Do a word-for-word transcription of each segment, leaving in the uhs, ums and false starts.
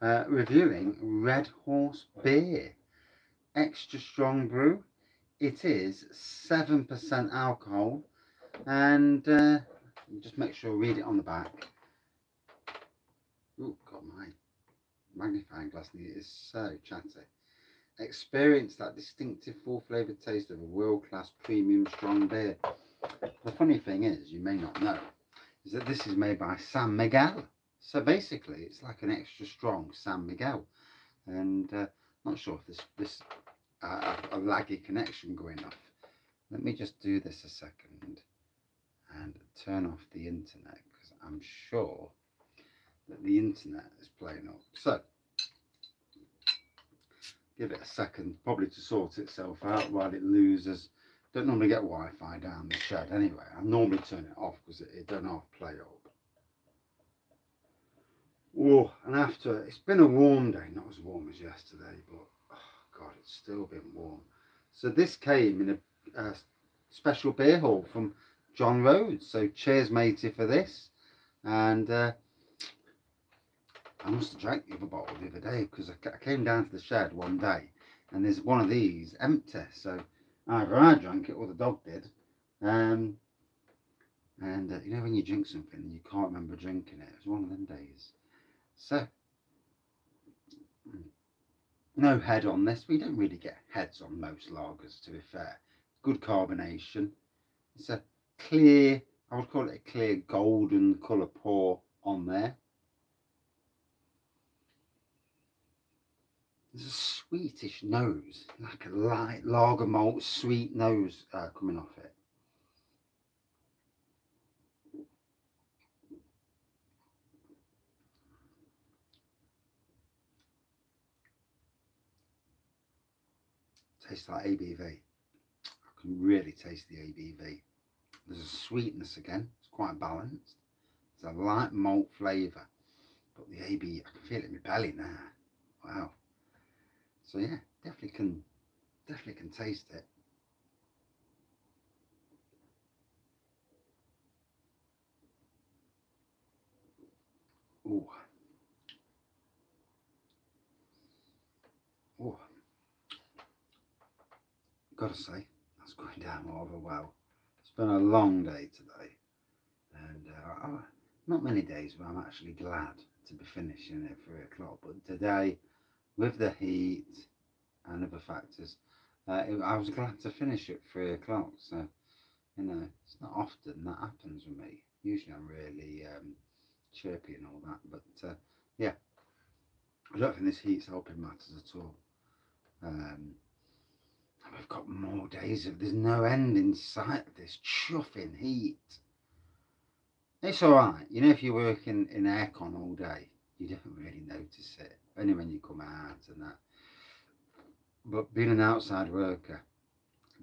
uh, reviewing Red Horse Beer. Extra strong brew. It is seven percent alcohol. And uh, just make sure read it on the back. Oh, God, my magnifying glass is so chatty. Experience that distinctive full-flavoured taste of a world-class premium strong beer. The funny thing is, you may not know, is that this is made by San Miguel. So basically, it's like an extra strong San Miguel. And uh, not sure if this, this uh, a laggy connection going off. Let me just do this a second and turn off the internet, because I'm sure that the internet is playing up. So give it a second, probably to sort itself out while it loses. Don't normally get Wi-Fi down the shed anyway. I normally turn it off because it, it don't half play up. Oh, and after, it's been a warm day, not as warm as yesterday, but oh God, it's still been warm. So this came in a, a special beer haul from John Rhodes. So cheers, matey, for this. And uh, I must have drank the other bottle the other day, because I came down to the shed one day and there's one of these empty. So either I drank it or the dog did. Um, and uh, you know when you drink something and you can't remember drinking it? It was one of them days. So, no head on this. We don't really get heads on most lagers, to be fair. Good carbonation. It's a clear, I would call it a clear golden colour pour on there. There's a sweetish nose, like a light lager malt sweet nose uh, coming off it. Tastes like A B V. I can really taste the A B V. There's a sweetness again. It's quite balanced. There's a light malt flavour, but the A B V, I can feel it in my belly now. Wow. So yeah, definitely can, definitely can taste it. Ooh. Ooh. Gotta say, that's going down rather well. It's been a long day today. And uh, not many days where I'm actually glad to be finishing at three o'clock, but today, with the heat and other factors, uh, it, I was glad to finish at three o'clock. So, you know, it's not often that happens with me. Usually I'm really um, chirpy and all that. But, uh, yeah, I don't think this heat's helping matters at all. Um, we've got more days of, there's no end in sight of this chuffing heat. It's all right. You know, if you're working in aircon all day, you don't really notice it, only when you come out and that. But being an outside worker,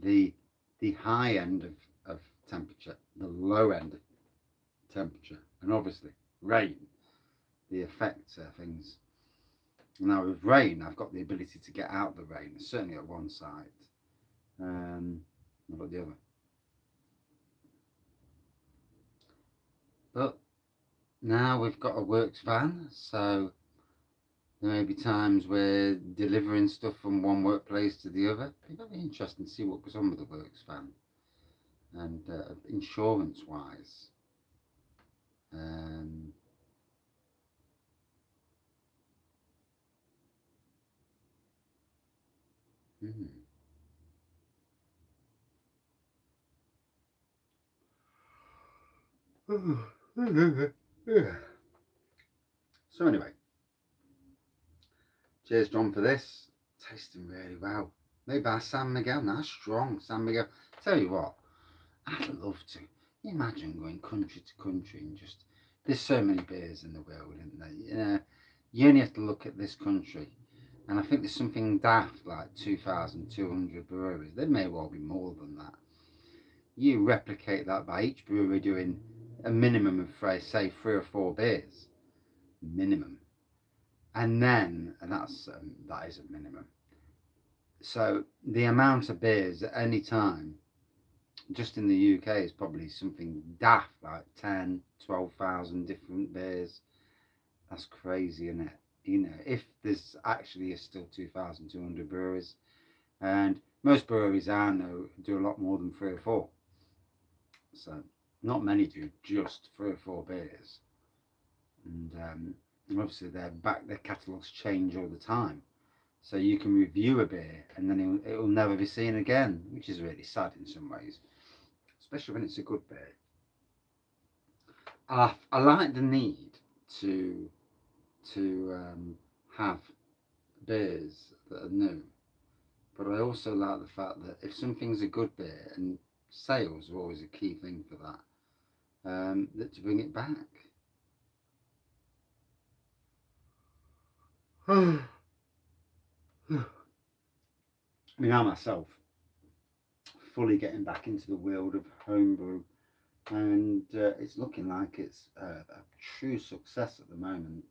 the the high end of, of temperature, the low end of temperature, and obviously rain, the effects of things. Now with rain, I've got the ability to get out the rain, certainly at one side, um, not at the other. But now we've got a works van, so there may be times we're delivering stuff from one workplace to the other. It'll be interesting to see what goes on with the works van, and uh, insurance wise. Um, hmm. So anyway, cheers John for this. Tasting really well. Made by San Miguel. Now strong San Miguel. Tell you what, I'd love to. Imagine going country to country and just, there's so many beers in the world, isn't there? You know, you only have to look at this country, and I think there's something daft like two thousand two hundred breweries. There may well be more than that. You replicate that by each brewery doing a minimum of, say, three or four beers, minimum, and then, and that's um, that is a minimum. So the amount of beers at any time, just in the U K, is probably something daft like ten, twelve thousand different beers. That's crazy, isn't it? you know, if there's actually is still two thousand two hundred breweries, and most breweries I know do a lot more than three or four. So not many do just three or four beers, and um, obviously their back their catalogs change all the time, so you can review a beer and then it will never be seen again, which is really sad in some ways, especially when it's a good beer. I, I like the need to to um, have beers that are new, but I also like the fact that if something's a good beer, and sales are always a key thing for that, um, that to bring it back. I mean, I myself fully getting back into the world of homebrew, and uh, it's looking like it's uh, a true success at the moment.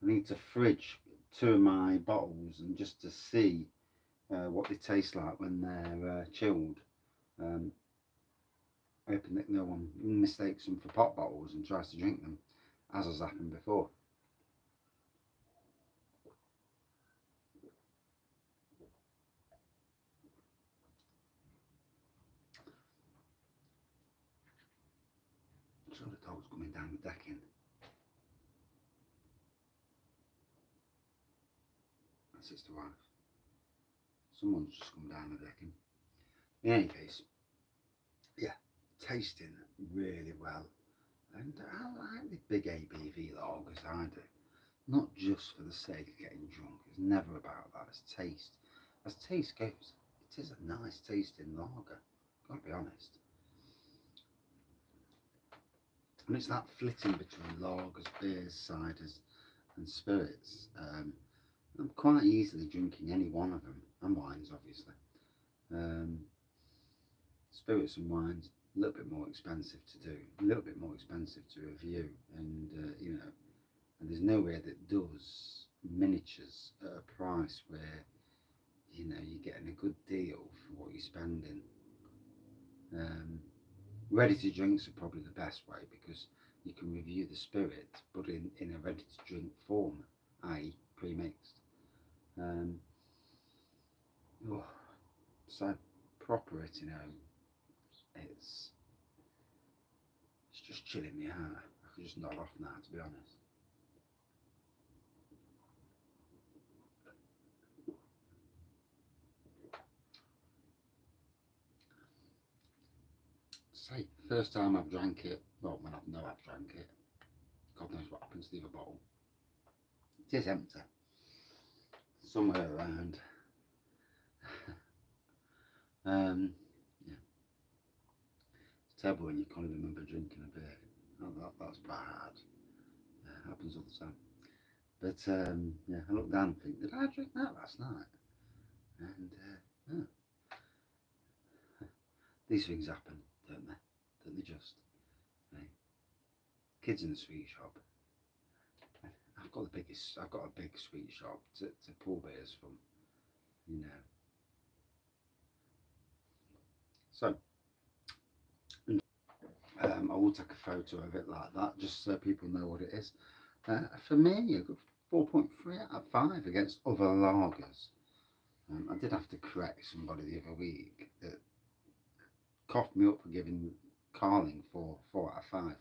I need to fridge two of my bottles and just to see uh, what they taste like when they're uh, chilled. Um, hoping that no one mistakes them for pop bottles and tries to drink them, as has happened before. I'm sure the dog's coming down the decking. That's his wife. Someone's just come down the decking. In any case, yeah, tasting really well, and I like the big A B V log as I do, not just for the sake of getting drunk. It's never about that. It's taste. As taste goes, it is a nice tasting lager, gotta be honest. And it's that flitting between lagers, beers, ciders and spirits. um, I'm quite easily drinking any one of them, and wines obviously. um, Spirits and wines a little bit more expensive to do, a little bit more expensive to review, and uh, you know, and there's nowhere that does miniatures at a price where, you know, you're getting a good deal for what you're spending. Um, ready to drinks are probably the best way, because you can review the spirit, but in in a ready to drink form, that is pre-mixed. Um, oh, so proper it, you know. It's, it's just chilling me out. I can just nod off now, to be honest. Say, first time I've drank it, well, when I know I've drank it, God knows what happens to the other bottle. It is empty, somewhere around. um. Terrible when you can't even remember drinking a beer. Oh, that, that's bad. Yeah, happens all the time. But um, yeah, I look down and think, did I drink that last night? And uh, yeah. These things happen, don't they? Don't they just? You know, kids in the sweet shop. I've got the biggest. I've got a big sweet shop to, to pull beers from. You know. So. Um, I will take a photo of it like that, just so people know what it is. Uh, for me, I got four point three out of five against other lagers. Um, I did have to correct somebody the other week that coughed me up for giving Carling for four out of five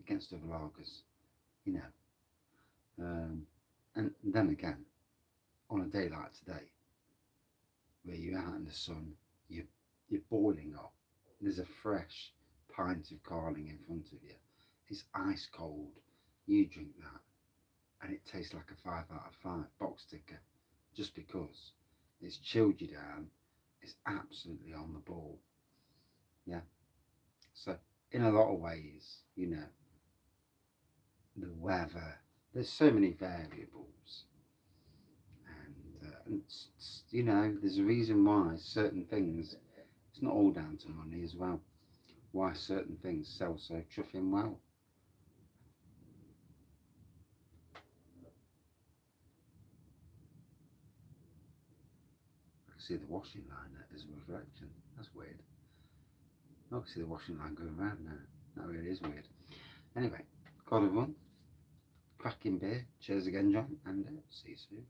against other lagers, you know. Um, and then again, on a day like today, where you're out in the sun, you're, you're boiling up, there's a fresh pint of Carling in front of you, it's ice cold, you drink that and it tastes like a five out of five box ticker, just because it's chilled you down, it's absolutely on the ball. Yeah, so in a lot of ways, you know, the weather, there's so many variables, and, uh, and you know, there's a reason why certain things, it's not all down to money as well, why certain things sell so chuffing well. I can see the washing line there as a reflection. That's weird. I can see the washing line going around now. That really is weird. Anyway, God everyone. cracking beer. Cheers again, John, and uh, see you soon.